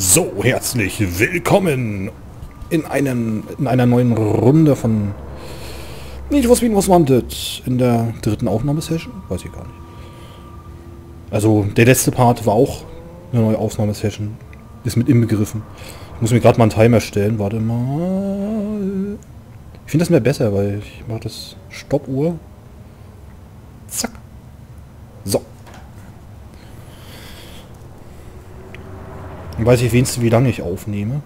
So, herzlich willkommen in einer neuen Runde von Need for Speed Most Wanted. In der dritten Aufnahmesession? Weiß ich gar nicht. Also, der letzte Part war auch eine neue Aufnahmesession. Ist mit inbegriffen. Ich muss mir gerade mal einen Timer stellen. Warte mal. Ich finde das mir besser, weil ich mache das Stoppuhr. Zack. So. Dann weiß ich wenigstens, wie lange ich aufnehme.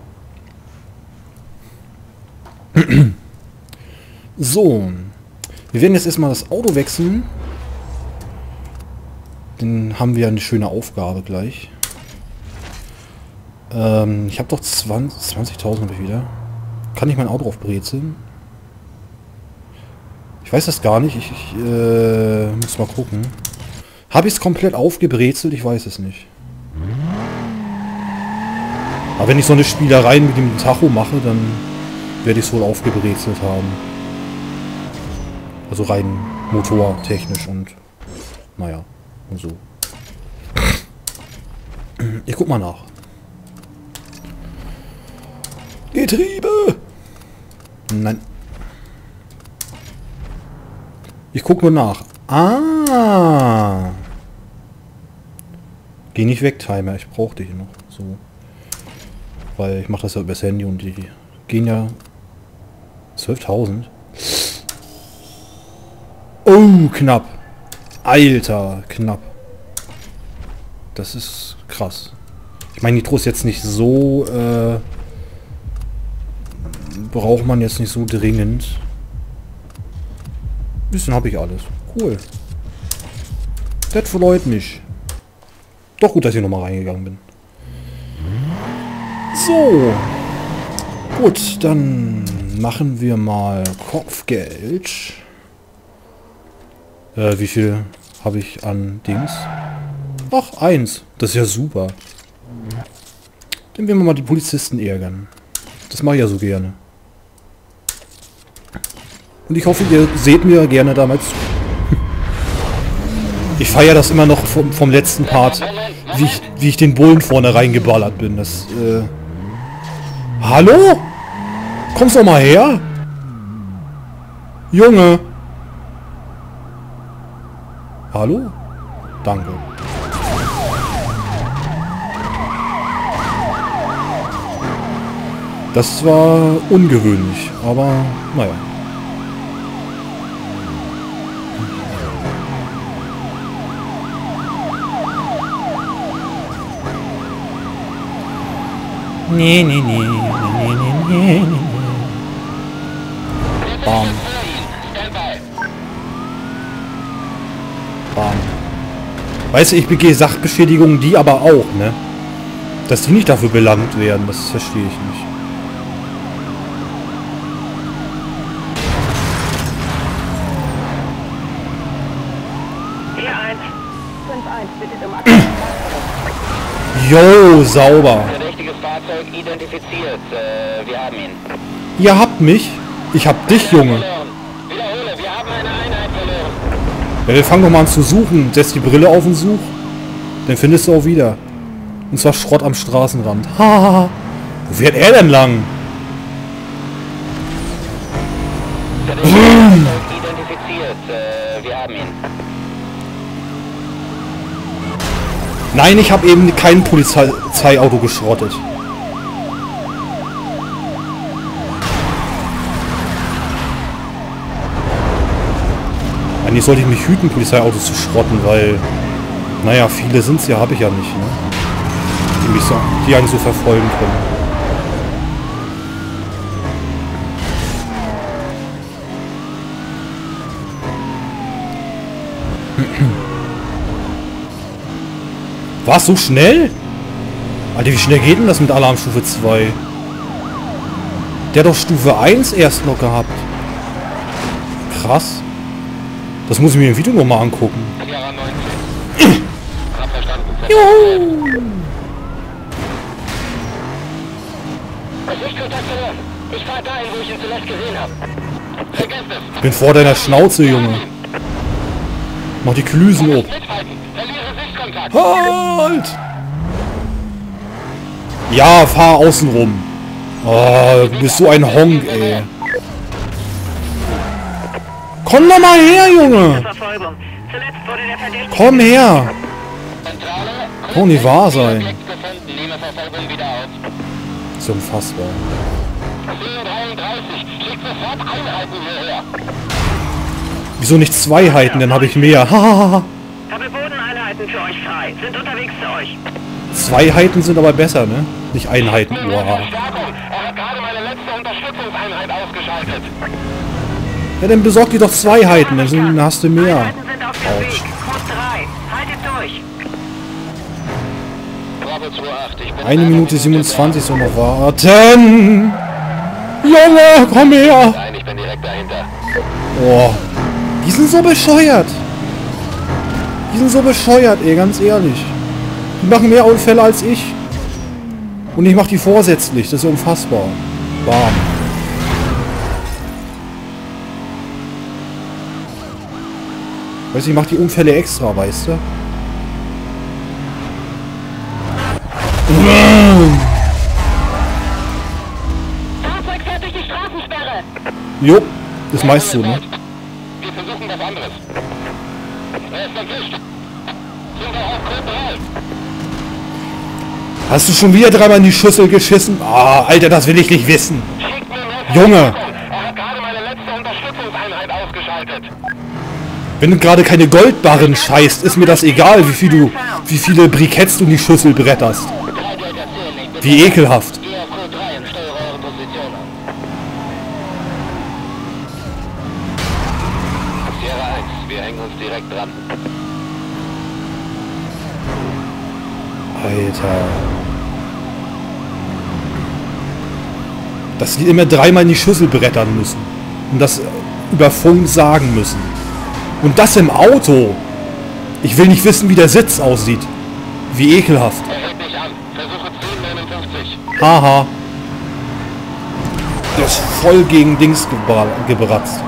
So. Wir werden jetzt erstmal das Auto wechseln. Dann haben wir eine schöne Aufgabe gleich. Ich habe doch 20.000 habe ich wieder. Kann ich mein Auto aufbrezeln? Ich weiß das gar nicht. Ich muss mal gucken. Habe ich es komplett aufgebrezelt? Ich weiß es nicht. Aber wenn ich so eine Spielerei mit dem Tacho mache, dann werde ich es wohl aufgebrezelt haben. Also rein motortechnisch und naja, und so. Ich guck mal nach. Getriebe! Nein. Ich guck nur nach. Ah! Geh nicht weg, Timer. Ich brauch dich noch. So. Weil ich mache das ja übers Handy und die gehen ja 12.000. Oh, knapp. Alter, knapp. Das ist krass. Ich meine, Nitro ist jetzt nicht so... braucht man jetzt nicht so dringend. Ein bisschen habe ich alles. Cool. Das freut mich. Doch gut, dass ich nochmal reingegangen bin. So. Gut, dann machen wir mal Kopfgeld. Wie viel habe ich an Dings? Ach, 1. Das ist ja super. Dann werden wir mal die Polizisten ärgern. Das mache ich ja so gerne. Und ich hoffe, ihr seht mir gerne damals zu. Ich feiere das immer noch vom letzten Part, wie ich den Bullen vorne reingeballert bin. Das, hallo? Kommst doch mal her? Junge! Hallo? Danke. Das war ungewöhnlich, aber naja. Nee, nee, nee, nee, nee, nee, nee. Bam. Bam. Weißt du, ich begehe Sachbeschädigungen, die aber auch, ne? Dass die nicht dafür belangt werden, das verstehe ich nicht. Jo, sauber. Verdächtiges Fahrzeug identifiziert. Wir haben ihn. Ihr habt mich? Ich hab dich, Junge. Wiederhole, wir haben eine Einheit verloren. Ja, wir fangen doch mal an zu suchen. Setz die Brille auf und such. Dann findest du auch wieder. Und zwar Schrott am Straßenrand. Haha. Wo fährt er denn lang? Verdächtiges Fahrzeug identifiziert. Wir haben ihn. Nein, ich habe eben kein Polizeiauto geschrottet. Eigentlich sollte ich mich hüten, Polizeiautos zu schrotten, weil... Naja, viele sind es ja, habe ich ja nicht, ne? Die einen so verfolgen können. Was? So schnell? Alter, wie schnell geht denn das mit Alarmstufe 2? Der hat doch Stufe 1 erst noch gehabt. Krass. Das muss ich mir im Video nochmal angucken. Juhu! Ich fahr dahin, wo ich ihn zuletzt gesehen hab. Bin vor deiner Schnauze, Junge. Mach die Klüsen ob. Halt! Ja, fahr außen rum. Oh, du bist so ein Honk, ey. Komm doch mal her, Junge. Komm her. Kann nicht wahr sein. Das ist unfassbar. Wieso nicht zwei Einheiten? Dann habe ich mehr. Hahaha. Bodeneinheiten für euch frei. Sind unterwegs zu euch. Zweiheiten sind aber besser, ne? Nicht Einheiten. Wow. Ja, dann besorg dir doch Zweiheiten, dann hast du mehr. Eine Minute 27 so noch warten. Junge, komm her! Oh, die sind so bescheuert. Die sind so bescheuert, ey, ganz ehrlich. Die machen mehr Unfälle als ich. Und ich mache die vorsätzlich, das ist unfassbar. Bam. Weißt du, ich mache die Unfälle extra, weißt du? Fahrzeug fährt durch die Straßensperre. Jo, ist meist so, ne? Wir versuchen was anderes. Er ist erwischt. Sind wir auch kurz bereit? Hast du schon wieder dreimal in die Schüssel geschissen? Ah, Alter, das will ich nicht wissen. Junge. Er hat gerade meine letzte Unterstützungseinheit ausgeschaltet. Wenn du gerade keine Goldbarren scheißt, ist mir das egal, wie viele Briketts du in die Schüssel bretterst. Wie ekelhaft. Alter. Dass die immer dreimal in die Schüssel brettern müssen. Und das über Funk sagen müssen. Und das im Auto. Ich will nicht wissen, wie der Sitz aussieht. Wie ekelhaft. Haha. Der ist voll gegen Dings gebratzt.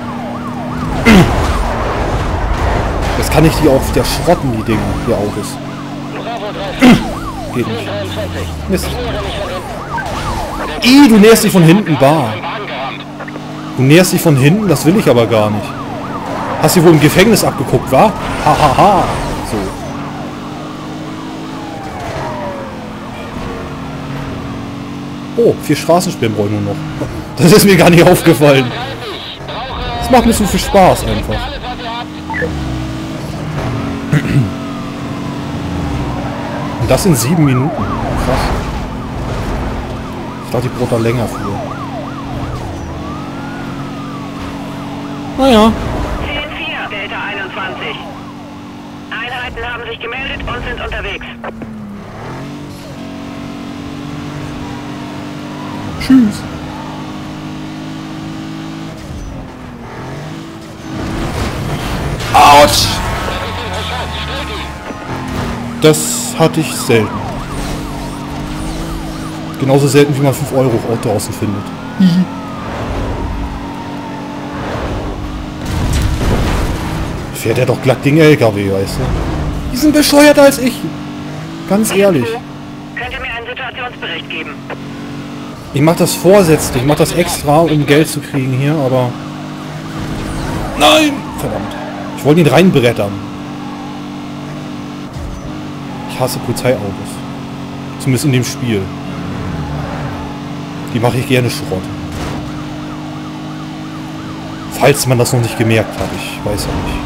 Jetzt kann ich die auch wieder schrotten, die Dinger, die Autos. Geht nicht. Mist. Ih, du näherst dich von hinten, bar. Du näherst dich von hinten, das will ich aber gar nicht. Hast du wohl im Gefängnis abgeguckt, wa? Hahaha. Ha. So. Oh, 4 Straßensperren brauche ich nur noch. Das ist mir gar nicht aufgefallen. Das macht mir so viel Spaß einfach. Und das in 7 Minuten. Krass. Ich dachte, die braucht da länger für. Naja. 10-4, Delta 21. Einheiten haben sich gemeldet und sind unterwegs. Tschüss. Autsch! Das hatte ich selten. Genauso selten, wie man 5 Euro auch draußen findet. Fährt er doch glatt den LKW, weißt du? Die sind bescheuerter als ich. Ganz ehrlich. Könnt ihr mir einen Situationsbericht geben? Ich mach das vorsätzlich. Ich mach das extra, um Geld zu kriegen hier, aber... Nein! Verdammt. Ich wollte ihn reinbrettern. Ich hasse Polizeiautos. Zumindest in dem Spiel. Die mache ich gerne Schrott. Falls man das noch nicht gemerkt hat, ich weiß ja nicht.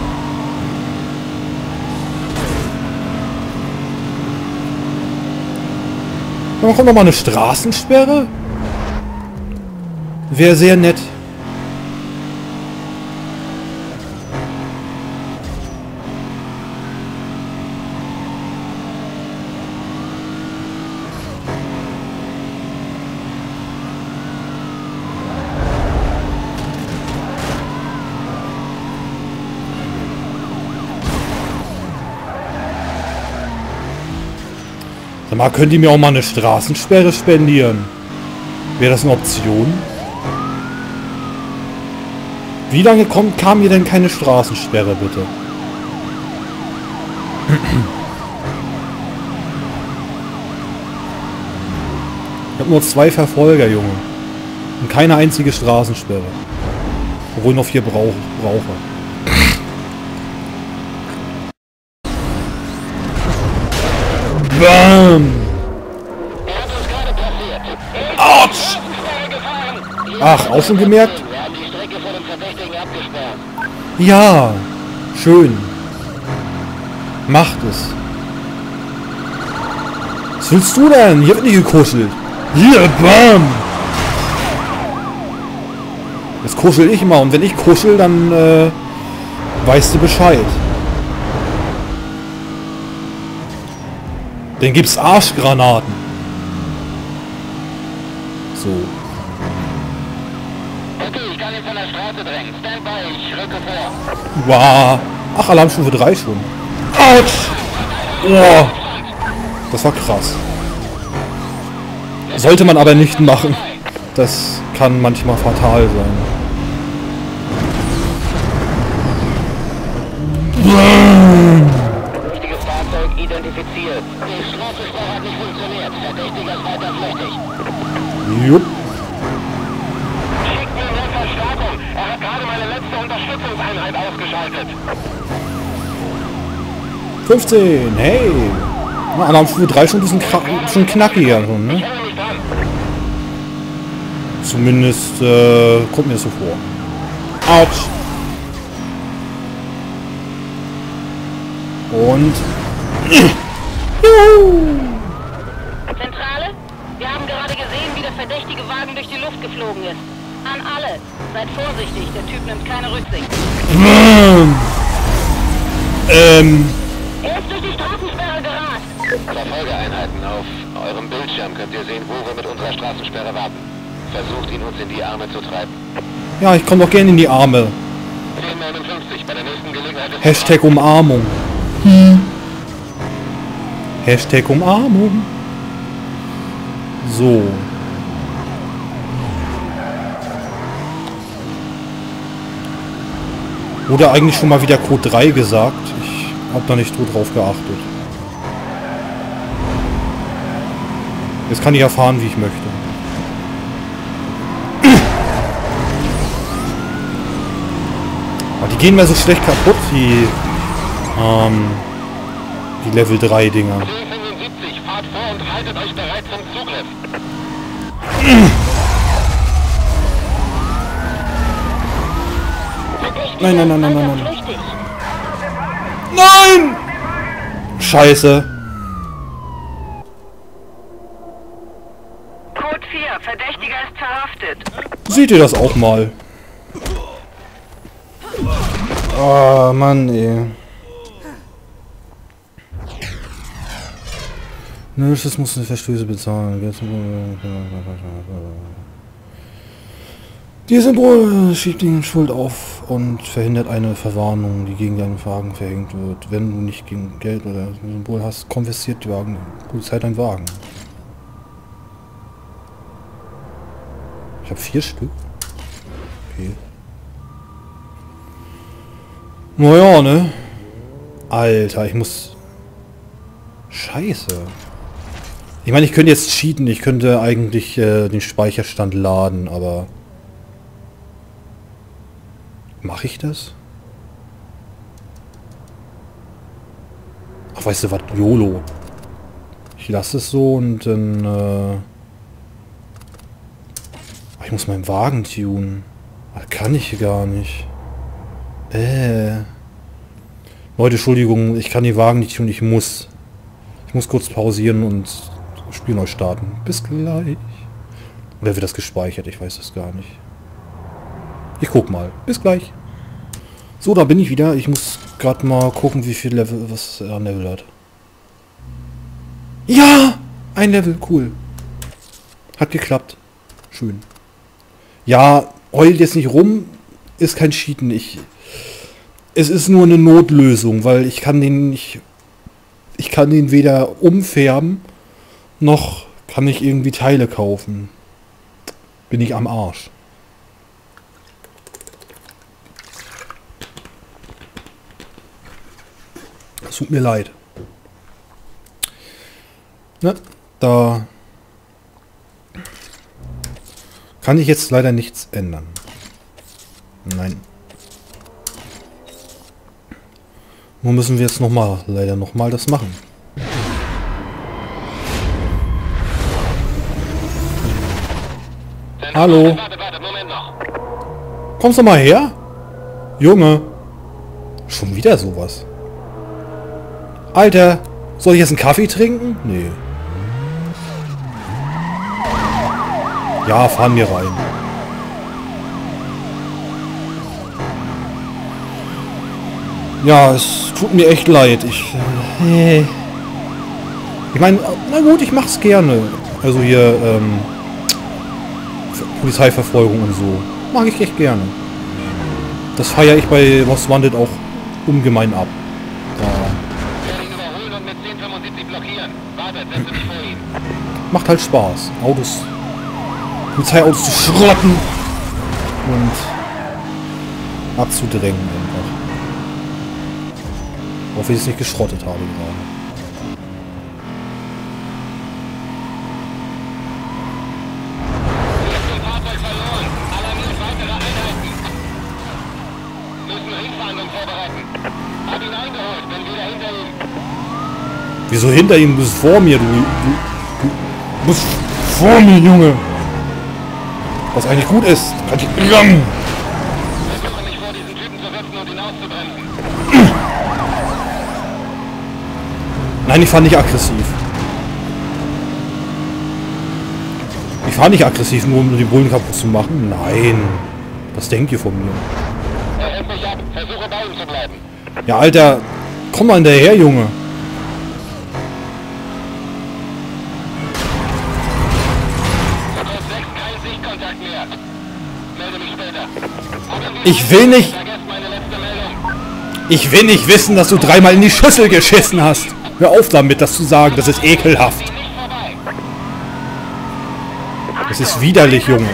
Dann kommt nochmal eine Straßensperre. Wäre sehr nett. Mal, könnt ihr mir auch mal eine Straßensperre spendieren? Wäre das eine Option? Wie lange kam mir denn keine Straßensperre, bitte? Ich hab nur 2 Verfolger, Junge. Und keine einzige Straßensperre. Obwohl noch 4 brauche. Bam! Autsch! Ach, auch schon gemerkt? Ja! Schön! Macht es! Was willst du denn? Hier wird nicht gekuschelt! Hier, bam! Jetzt kuschel ich mal und wenn ich kuschel, dann weißt du Bescheid. Dann gibt's Arschgranaten. So. Okay, ich kann ihn von der Straße drängen. Stand by, ich rücke vor. Wow. Ach, Alarmstufe 3 schon. Autsch! Oh. Das war krass. Sollte man aber nicht machen. Das kann manchmal fatal sein. Wichtiges Fahrzeug identifiziert. Die Straßensperre hat nicht funktioniert. Verdächtiger ist weiter flüchtig. Jupp. Schickt mir eine Verstärkung. Er hat gerade meine letzte Unterstützungseinheit ausgeschaltet. 15, hey. Na, Alarmstufe 3 schon ein bisschen knackiger. Ne? Zumindest kommt mir das so vor. Autsch! Und... Zentrale, wir haben gerade gesehen, wie der verdächtige Wagen durch die Luft geflogen ist. An alle, seid vorsichtig, der Typ nimmt keine Rücksicht. Er ist durch die Straßensperre gerast. Verfolgeeinheiten auf eurem Bildschirm könnt ihr sehen, wo wir mit unserer Straßensperre warten. Versucht ihn uns in die Arme zu treiben. Ja, ich komme doch gerne in die Arme. 1059, bei der nächsten Gelegenheit ist Hashtag Umarmung. Hashtag Umarmung. So. Wurde eigentlich schon mal wieder Code 3 gesagt. Ich habe da nicht so drauf geachtet. Jetzt kann ich erfahren, wie ich möchte. Die gehen mir so schlecht kaputt, die Level 3 Dinger. 1075, fahrt vor und haltet euch bereit zum Zugriff. Nein. Nein! Scheiße. Code 4, Verdächtiger ist verhaftet. Seht ihr das auch mal? Oh, Mann, ey. Nö, das muss die Verstöße bezahlen. Die Symbol schiebt ihnen Schuld auf und verhindert eine Verwarnung, die gegen deinen Wagen verhängt wird. Wenn du nicht gegen Geld oder Symbol hast, konfisziert die Wagen. Polizei dein Wagen. Ich habe 4 Stück. Okay. Naja, ne? Alter, ich muss... Scheiße. Ich meine, ich könnte jetzt cheaten. Ich könnte eigentlich den Speicherstand laden, aber... Mache ich das? Ach, weißt du was? YOLO. Ich lasse es so und dann... Ach, ich muss meinen Wagen tunen. Das kann ich gar nicht. Leute, Entschuldigung, ich kann die Wagen nicht tun, ich muss kurz pausieren und Spiel neu starten. Bis gleich. Oder wird das gespeichert? Ich weiß das gar nicht. Ich guck mal. Bis gleich. So, da bin ich wieder. Ich muss gerade mal gucken, wie viel Level, was er an Level hat. Ja! Ein Level, cool. Hat geklappt. Schön. Ja, heult jetzt nicht rum. Ist kein Cheaten. Es ist nur eine Notlösung, weil ich kann den nicht... Ich kann den weder umfärben, noch kann ich irgendwie Teile kaufen. Bin ich am Arsch. Es tut mir leid. Ne? Da... Kann ich jetzt leider nichts ändern. Nein. Nur müssen wir jetzt nochmal, leider nochmal das machen. Hallo. Warte, Moment noch. Kommst du mal her? Junge. Schon wieder sowas. Alter, soll ich jetzt einen Kaffee trinken? Nee. Ja, fahren wir rein. Ja, es tut mir echt leid. Ich meine, na gut, ich mach's gerne. Also hier, Polizeiverfolgung und so. Mag ich echt gerne. Das feiere ich bei Most Wanted auch ungemein ab. Macht halt Spaß. Polizeiautos zu schrotten und abzudrängen einfach. Obwohl ich es nicht geschrottet habe gerade. Wieso hinter ihm? Du bist vor mir, du bist vor mir, Junge. Was eigentlich gut ist. Kann ich ran. Versuche mich vor diesen Typen zu retten und ihn auszubremsen. Nein, ich fahre nicht aggressiv. Ich fahre nicht aggressiv, nur um die Bullen kaputt zu machen. Nein. Was denkt ihr von mir? Er hält mich ab. Versuche bei ihm zu bleiben. Ja, Alter. Komm mal hinterher, Junge. Ich will nicht wissen, dass du dreimal in die Schüssel geschissen hast. Hör auf damit, das zu sagen. Das ist ekelhaft. Das ist widerlich, Junge.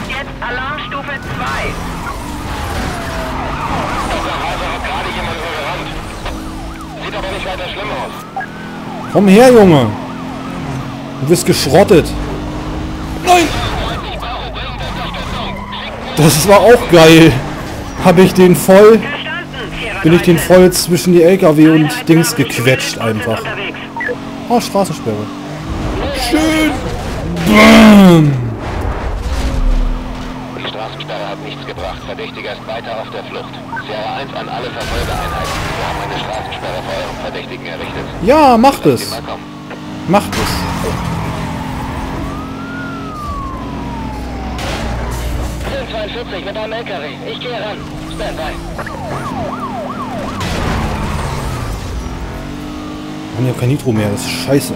Komm her, Junge. Du wirst geschrottet. Nein! Das war auch geil. Habe ich den voll... Bin ich den voll zwischen die LKW und Dings gequetscht einfach. Oh, Straßensperre. Schön! Bam! Die Straßensperre hat nichts gebracht. Verdächtiger ist weiter auf der Flucht. Sierra 1 an alle Verfolgereinheiten. Wir haben eine Straßensperre vor eurem Verdächtigen errichtet. Ja, macht es! Macht es! 42 mit einem LKW. Ich gehe ran. Stand by. Wir haben ja kein Nitro mehr. Das ist scheiße.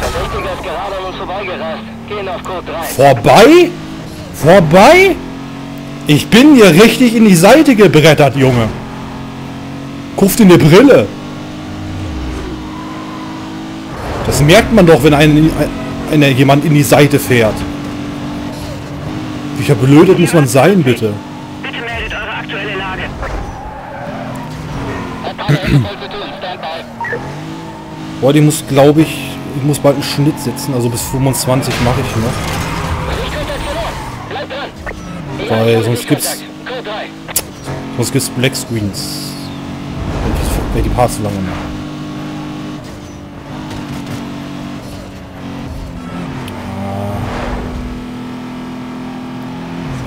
Verdächtiger ist gerade an uns vorbeigerast. Gehen auf Code 3. Vorbei? Vorbei? Ich bin hier richtig in die Seite gebrettert, Junge. Guckt in die Brille. Das merkt man doch, wenn jemand in die Seite fährt. Wie verblödet muss man sein, bitte? Bitte meldet eure aktuelle Lage. Boah, die muss, glaube ich... Ich muss bald einen Schnitt setzen, also bis 25 mache ich noch. Weil sonst gibt's... Sonst gibt's Black Screens. Wenn die Parts zu lange machen.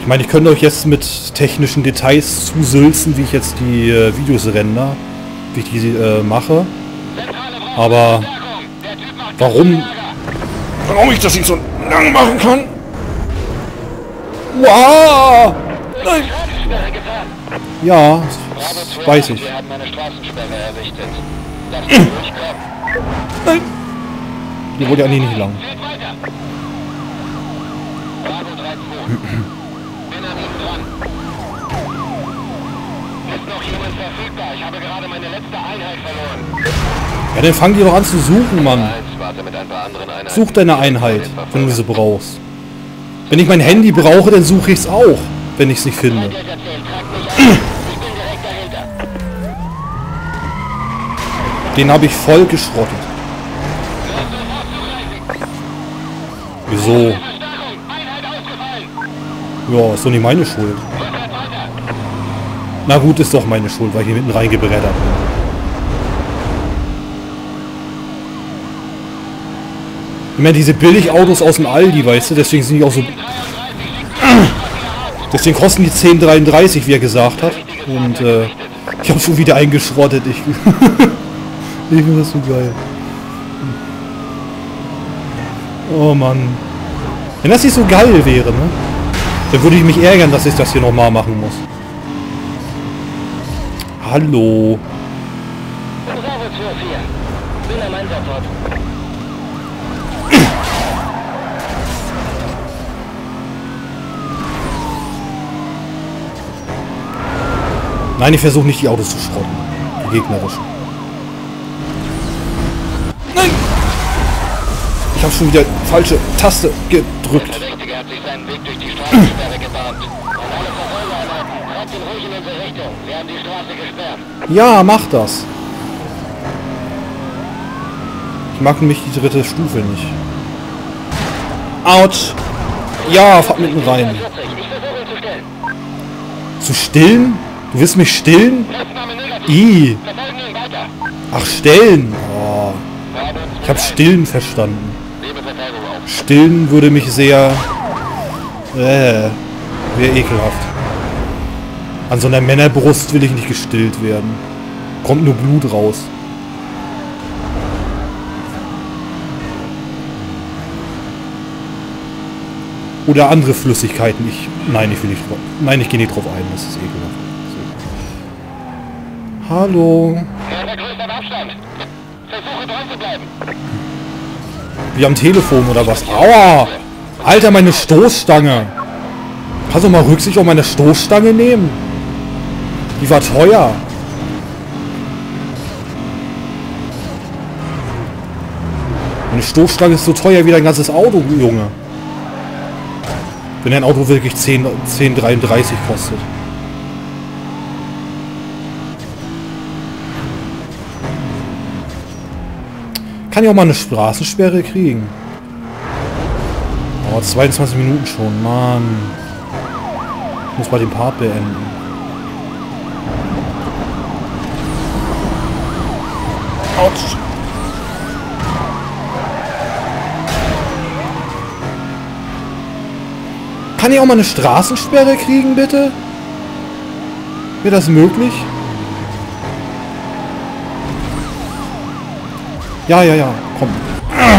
Ich meine, ich könnte euch jetzt mit technischen Details zusülzen, wie ich jetzt die Videos render, wie ich die mache. Aber warum ich das nicht so lang machen kann? Wow! Nein! Ja, das weiß ich. Nein! Die wurde ja eigentlich nicht lang. Ich habe gerade meine letzte Einheit verloren. Ja, dann fang die doch an zu suchen, Mann. Such deine Einheit, wenn du sie brauchst. Wenn ich mein Handy brauche, dann suche ich es auch, wenn ich es nicht finde. Den habe ich voll geschrottet. Wieso? Ja, ist doch nicht meine Schuld. Na gut, ist doch meine Schuld, weil ich hier mitten reingebrettert bin. Ich meine, diese Billigautos aus dem Aldi, weißt du, deswegen sind die auch so... Deswegen kosten die 10,33, wie er gesagt hat. Und ich habe schon wieder eingeschrottet. Ich finde das so geil. Oh Mann. Wenn das nicht so geil wäre, ne? Dann würde ich mich ärgern, dass ich das hier nochmal machen muss. Hallo. Nein, ich versuche nicht, die Autos zu schrotten. Die gegnerischen. Nein! Ich habe schon wieder falsche Taste gedrückt. Ja, mach das. Ich mag nämlich die dritte Stufe nicht. Autsch! Ja, fahrt mitten rein. Zu stillen? Du willst mich stillen? I. Ach, stillen. Oh. Ich habe stillen verstanden. Stillen würde mich sehr... wäre ekelhaft. An so einer Männerbrust will ich nicht gestillt werden. Kommt nur Blut raus. Oder andere Flüssigkeiten. Nein, ich will nicht drauf. Nein, ich gehe nicht drauf ein. Das ist ekelhaft. Hallo. Wie am Telefon oder was? Aua! Alter, meine Stoßstange! Kannst du mal Rücksicht auf meine Stoßstange nehmen? Die war teuer. Meine Stoßstange ist so teuer wie dein ganzes Auto, Junge. Wenn dein Auto wirklich 10,33 kostet. Kann ich auch mal eine Straßensperre kriegen? Oh, 22 Minuten schon, Mann. Ich muss mal den Part beenden. Autsch. Kann ich auch mal eine Straßensperre kriegen, bitte? Wäre das möglich? Ja, komm. Er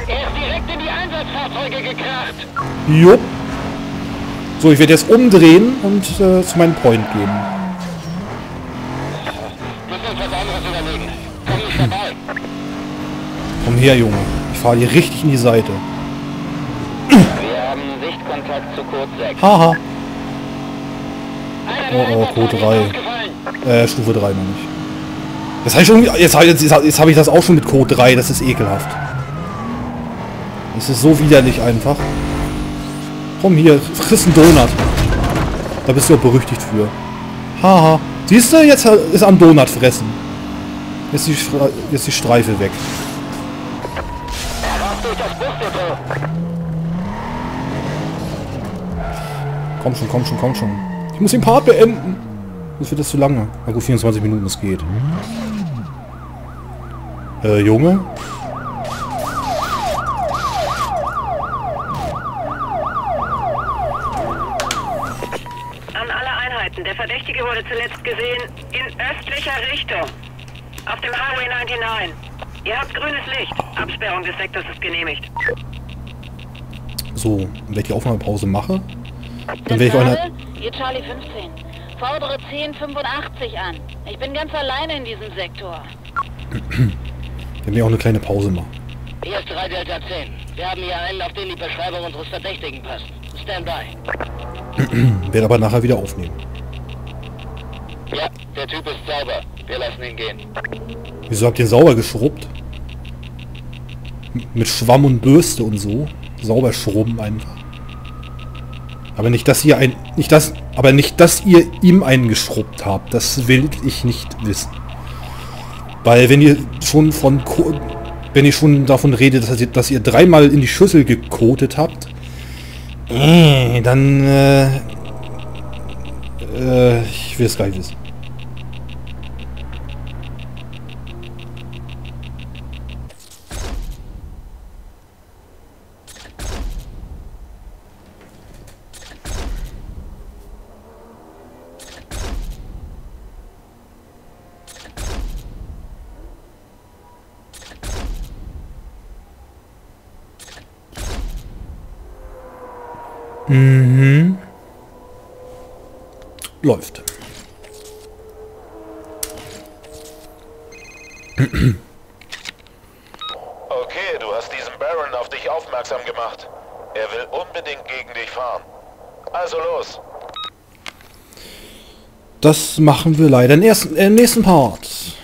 ist direkt in die Einsatzfahrzeuge gekracht. Jupp. So, ich werde jetzt umdrehen und zu meinem Point gehen. Komm her, Junge. Ich fahre hier richtig in die Seite. Wir haben Sichtkontakt zu Code 6. Haha. Oh, Code 3. Stufe 3 noch nicht. Das habe ich schon, jetzt habe ich das auch schon mit Code 3, das ist ekelhaft. Das ist so widerlich einfach. Komm hier, friss einen Donut. Da bist du auch berüchtigt für. Haha. Siehst du, jetzt ist am Donut fressen. Jetzt die Streife weg. Komm schon. Ich muss den Part beenden. Das wird das zu lange. Na gut, 24 Minuten, das geht. Junge? An alle Einheiten. Der Verdächtige wurde zuletzt gesehen in östlicher Richtung. Auf dem Highway 99. Ihr habt grünes Licht. Absperrung des Sektors ist genehmigt. So, wenn ich die Aufnahmepause mache, dann werde ich auch eine... Ihr Charlie 15. Fordere 10,85 an. Ich bin ganz alleine in diesem Sektor. Wenn wir auch eine kleine Pause machen. Hier ist 3 Delta 10. Wir haben hier einen, auf den die Beschreibung unseres Verdächtigen passt. Stand by. Werde aber nachher wieder aufnehmen. Ja, der Typ ist sauber. Wir lassen ihn gehen. Wieso habt ihr ihn sauber geschrubbt? Mit Schwamm und Bürste und so. Sauber schrubben einfach. Aber nicht, dass ihr ihm einen geschrubbt habt. Das will ich nicht wissen. Weil wenn ihr schon von Wenn ich schon davon rede, dass ihr dreimal in die Schüssel gekotet habt, dann ich will es gar nicht wissen. Mhm. Läuft. Okay, du hast diesen Baron auf dich aufmerksam gemacht. Er will unbedingt gegen dich fahren. Also los. Das machen wir leider im nächsten Part.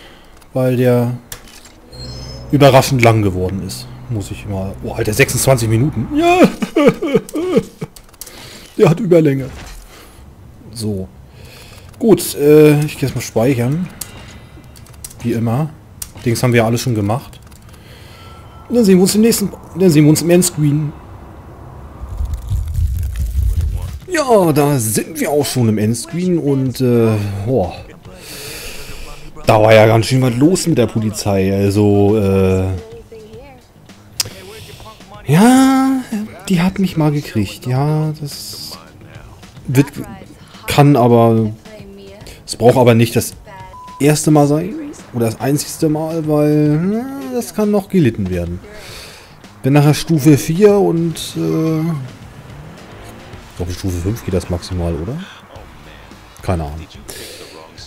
Weil der überraschend lang geworden ist. Muss ich mal... Oh, Alter, 26 Minuten. Ja. Der hat Überlänge. So. Gut, ich gehe jetzt mal speichern. Wie immer. Dings haben wir alles schon gemacht. Und dann sehen wir uns im nächsten... Dann sehen wir uns im Endscreen. Ja, da sind wir auch schon im Endscreen und... boah. Da war ja ganz schön was los mit der Polizei. Also, ja... Die hat mich mal gekriegt. Ja, das wird, kann aber, es braucht aber nicht das erste Mal sein oder das einzigste Mal, weil na, das kann noch gelitten werden. Bin nachher Stufe 4 und ich glaube Stufe 5 geht das maximal, oder? Keine Ahnung.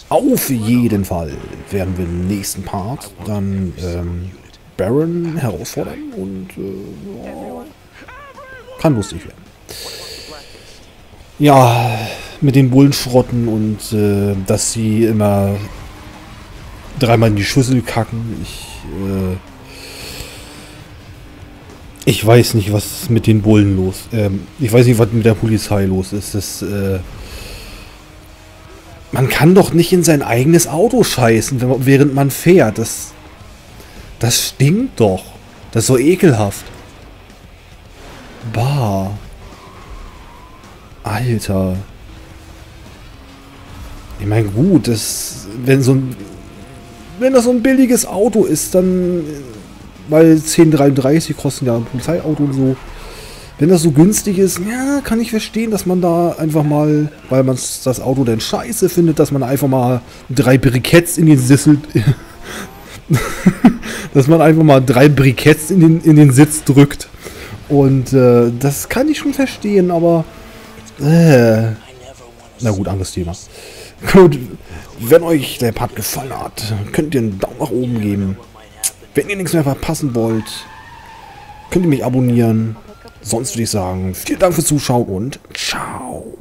Auf jeden Fall werden wir im nächsten Part dann Baron herausfordern und ja. Kann lustig werden. Ja, mit den Bullenschrotten und dass sie immer dreimal in die Schüssel kacken. Ich weiß nicht, was mit den Bullen los ist. Ich weiß nicht, was mit der Polizei los ist. Das, man kann doch nicht in sein eigenes Auto scheißen, während man fährt. Das stinkt doch. Das ist so ekelhaft. Bah. Alter. Ich meine, gut, das, wenn das so ein billiges Auto ist, dann... Weil 10,33 kosten ja ein Polizeiauto und so. Wenn das so günstig ist, ja, kann ich verstehen, dass man da einfach mal... Weil man das Auto dann scheiße findet, dass man einfach mal 3 Briketts in den Sitz... dass man einfach mal 3 Briketts in den Sitz drückt. Und das kann ich schon verstehen, aber... na gut, anderes Thema. Gut, wenn euch der Part gefallen hat, könnt ihr einen Daumen nach oben geben. Wenn ihr nichts mehr verpassen wollt, könnt ihr mich abonnieren. Sonst würde ich sagen, vielen Dank fürs Zuschauen und ciao.